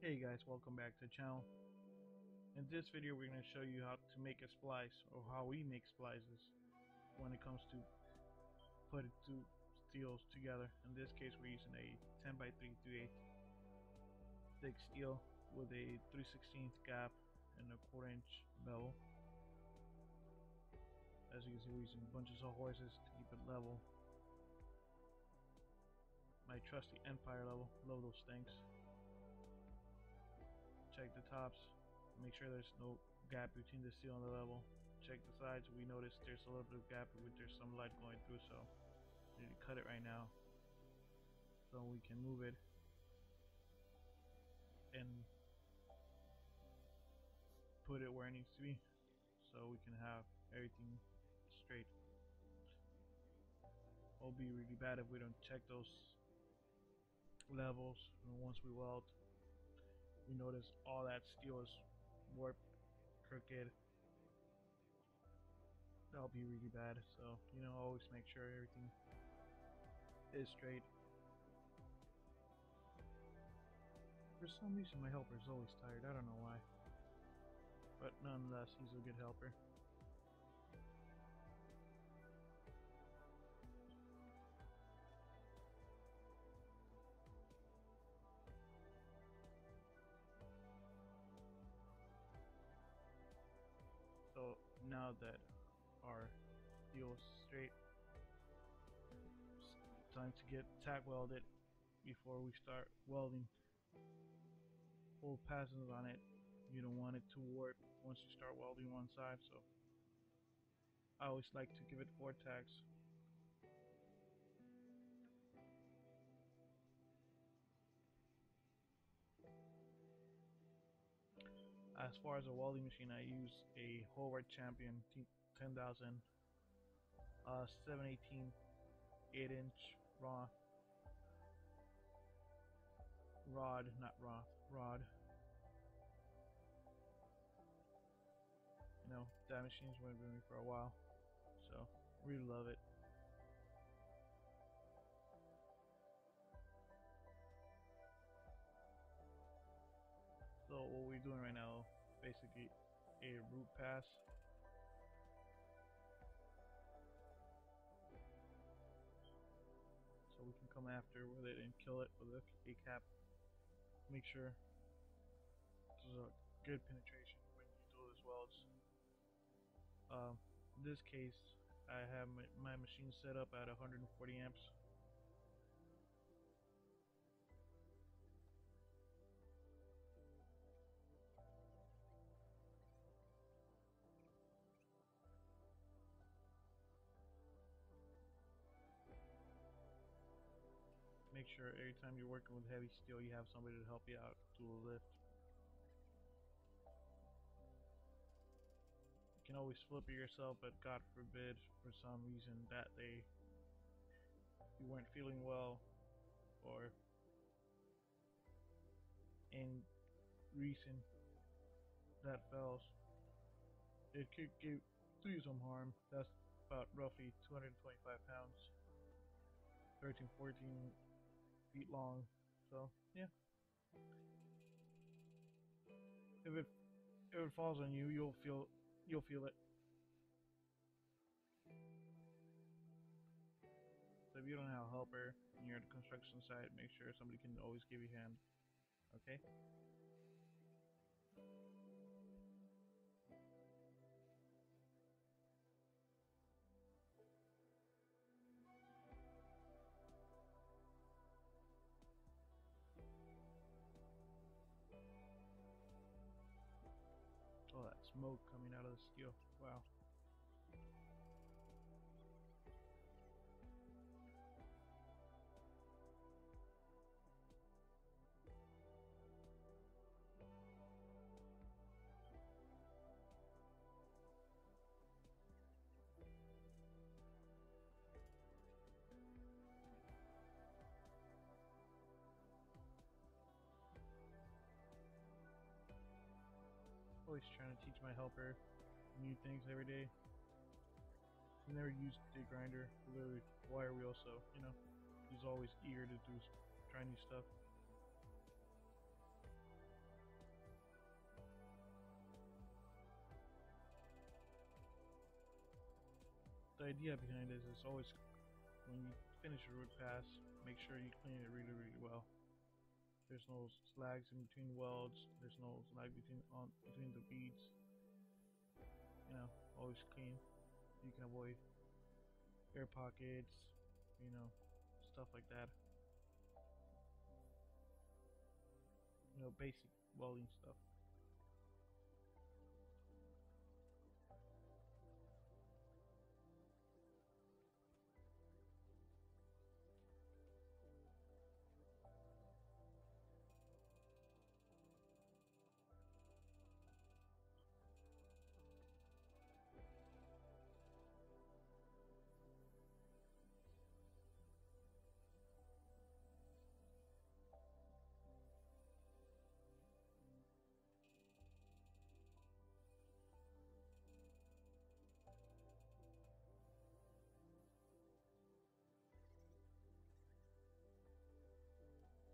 Hey guys, welcome back to the channel. In this video we're going to show you how to make a splice, or how we make splices when it comes to putting two steels together. In this case we're using a 10 by 3 3/8 thick steel with a 3/16 gap and a 1/4 inch bevel. As you can see, we're using bunches of horses to keep it level. My trusty Empire level, love those things. Check the tops, make sure there's no gap between the steel and the level. Check the sides, we notice there's a little bit of gap, but there's some light going through, so we need to cut it right now so we can move it and put it where it needs to be so we can have everything straight. It'll be really bad if we don't check those levels, and once we weld, we notice all that steel is warped, crooked. That'll be really bad, so always make sure everything is straight. For some reason my helper's always tired, I don't know why, but nonetheless he's a good helper. So now that our steel is straight, it's time to get tack welded. Before we start welding, hold passes on it. You don't want it to warp once you start welding one side, so I always like to give it 4 tacks. As far as a welding machine, I use a Hobart Champion 10,000 7/18 8-inch rod. You know, that machine's been with me for a while, so really love it. So what we're doing right now, basically a root pass. So we can come after with it and kill it with a cap. Make sure there's a good penetration when you do this welds. In this case, I have my machine set up at 140 amps. Make sure every time you're working with heavy steel you have somebody to help you out, do a lift. You can always flip it yourself, but God forbid for some reason that day you weren't feeling well or in reason that fails, it could do you some harm. That's about roughly 225 pounds, 13-14 feet long, so yeah. If it falls on you, you'll feel it. So if you don't have a helper and you're at the construction site, make sure somebody can always give you a hand. Okay. Oh, that smoke coming out of the steel. Wow. Always trying to teach my helper new things every day. He never used the grinder, literally wire wheel, so he's always eager to try new stuff. the idea behind this is always when you finish a route pass, make sure you clean it really, really well. There's no slags in between welds. There's no slag between the beads. You know, always clean. You can avoid air pockets, you know, stuff like that. You know, basic welding stuff.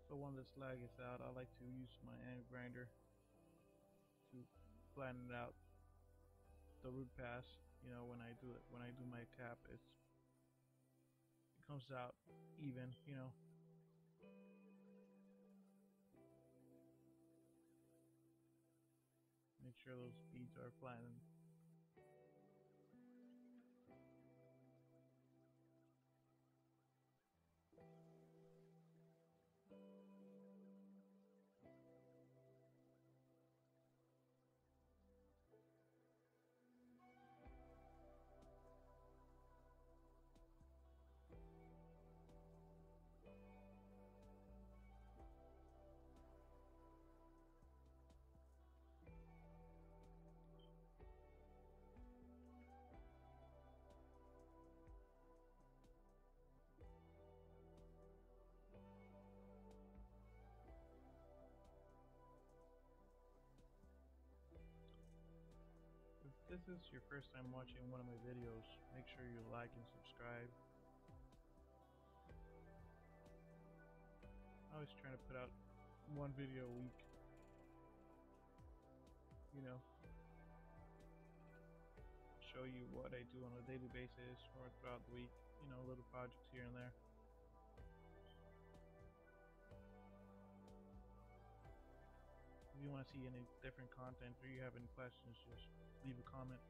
So when the slag is out, I like to use my hand grinder to flatten out the root pass. You know, when I do it, when I do my tap, it comes out even. You know. Make sure those beads are flattened. If this is your first time watching one of my videos, make sure you like and subscribe. I'm always trying to put out one video a week, you know, show you what I do on a daily basis or throughout the week, you know, little projects here and there. If you want to see any different content or you have any questions, just leave a comment.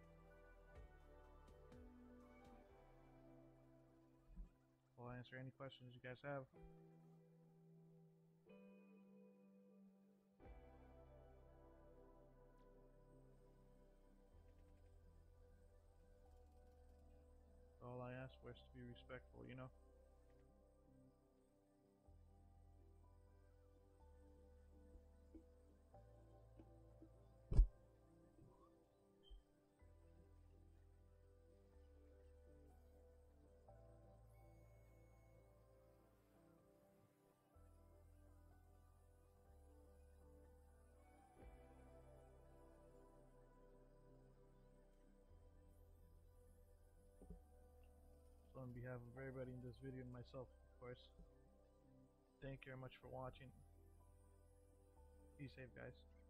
I'll answer any questions you guys have. All I ask for is to be respectful, you know. On behalf of everybody in this video and myself, of course, thank you very much for watching. Be safe, guys.